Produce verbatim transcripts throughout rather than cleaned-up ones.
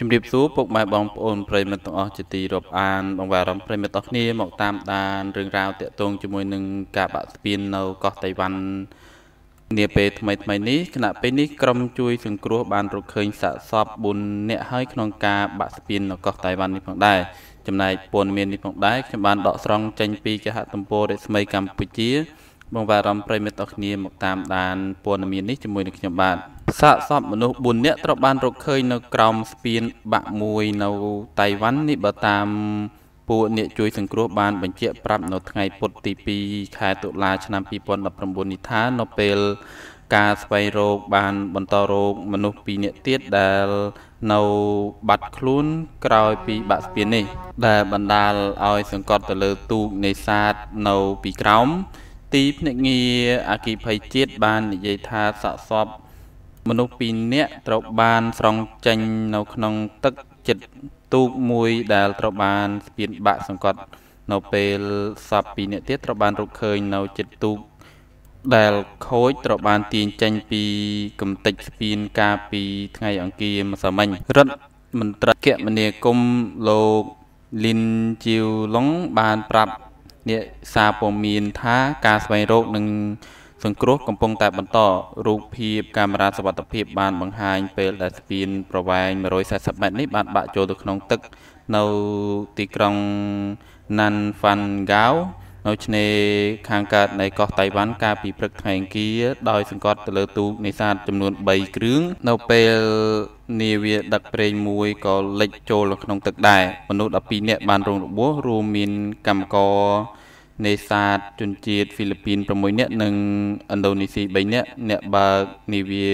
ជំរាបសួរពុកម៉ែបងប្អូនប្រិយមិត្តទាំងអស់ជាទីរាប់អានបងប្អូនអារម្មណ៍ប្រិយមិត្តទាំងអស់គ្នាមកតាមដានរឿងរ៉ាវទាក់ទងជាមួយនឹងការបាក់ស្ពាននៅកោះតៃវ៉ាន់នាពេលថ្មីថ្មីនេះគណៈពេលនេះក្រុមជួយសង្គ្រោះបានរកឃើញសាកសពបួននាក់ហើយក្នុងការបាក់ស្ពាននៅកោះតៃវ៉ាន់នេះផងដែរចំណែកព័ត៌មាននេះផងដែរខ្ញុំបានដកស្រង់ចេញពីគេហទំព័ររដ្ឋស្មីកម្ពុជាបងប្អូនអារម្មណ៍ប្រិយមិត្តទាំងអស់គ្នាមកតាមដានព័ត៌មាននេះជាមួយនឹងខ្ញុំបាទសាកសពមនុស្សបួននាក់ត្រូវបានរកឃើញនៅក្រោមស្ពានបាក់មួយនៅតៃវ៉ាន់នេះបើតាមពួកអ្នកជួយសង្គ្រោះបានបញ្ជាក់ប្រាប់នៅថ្ងៃពុធទីពីរខែតុលាឆ្នាំពីរពាន់ដប់ប្រាំបួននេះថានៅពេលការស្វែងរកបានបន្តរកមនុស្សពីរនាក់ទៀតដែលនៅបាត់ខ្លួនក្រោយពីបាក់ស្ពាននេះដែលបណ្ដាលឲ្យសង្កត់ទៅលើទូកនេសាទនៅពីក្រោមទីភ្នាក់ងារអគ្គិភ័យជាតិបាននិយាយថាសាកសពមនុស្សពីរនាក់ត្រូវបានស្រង់ចេញនៅក្នុងទឹកជិតទូកមួយដែលត្រូវបានស្ពានបាក់សង្កត់នៅពេលសពពីរនាក់ទៀតត្រូវបានរកឃើញនៅជិតទូកដែលខូចត្រូវបានទាញចេញពីកំទេចស្ពានកាលពីថ្ងៃអង្គារម្សិលមិញរដ្ឋមន្ត្រីគមនាគមន៍លោកលីនជីវឡុងបានប្រាប់អ្នកសារព័ត៌មានថាការស្វែងរកនឹងសង្គ្រោះកំពុងតែបន្តរូបភាពកាមេរ៉ាសុវត្ថិភាពបានបង្ហាញពេលដែលស្ពានប្រវែងមួយរយ四十ម៉ែត្រនេះបានបាក់ចូលទៅក្នុងទឹកនៅទីក្រុងណាន់ហ្វាន់ហ្គាវនៅឆ្នេរខាងកើតនៃកោះតៃវ៉ាន់កាលពីព្រឹកថ្ងៃអង្គារដោយសង្កត់ទៅលើទូកនេសាទចំនួនបីគ្រឿងនៅពេលនាវាដឹកប្រេងមួយក៏លិចចូលក្នុងទឹកដែរមនុស្សដប់ពីរនាក់បានរងរបួសរួមមានកម្មករនេសាទជនជាតិហ្វីលីពីន៦នាក់និងឥណ្ឌូនេស៊ីបីនាក់អ្នកបើកនាវា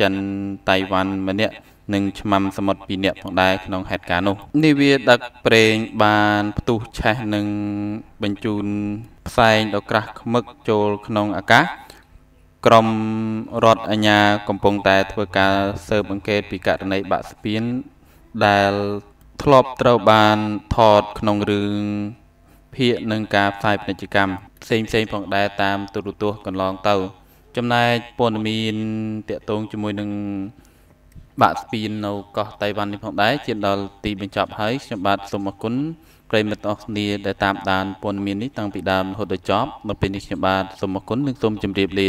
ចិនតៃវ៉ាន់មួយនាក់និងឆ្មាំសមុទ្រពីរនាក់ផងដែរក្នុងហេតុការណ៍នោះនាវាដឹកប្រេងបានផ្ទុះឆេះនិងបញ្ជូនផ្សែងដ៏ក្រាស់ឃ្មឹកចូលក្នុងអាកាសក្រុមរដ្ឋអាជ្ញាកំពុងតែធ្វើការស៊ើបអង្កេតពីករណីបាក់ស្ពានដែលធ្លាប់ត្រូវបានថតក្នុងរឿងភាគនឹងការផ្សាយពាណិជ្ជកម្មផ្សេងផ្សេងផងដែរតាមទូរទស្សន៍កន្លងទៅចំណែកព័ត៌មានតាក់ទងជាមួយនឹងបាក់ស្ពាននៅកោះតៃវ៉ាន់នេះផងដែរជាដល់ទីបញ្ចប់ហើយខ្ញុំបាទសូមអរគុណប្រិយមិត្តអស់គ្នាដែលតាមដានព័ត៌មាននេះតាំងពីដើមរហូតដល់ចប់នៅពេលនេះខ្ញុំបាទសូមអរគុណនិងសូមជម្រាបលា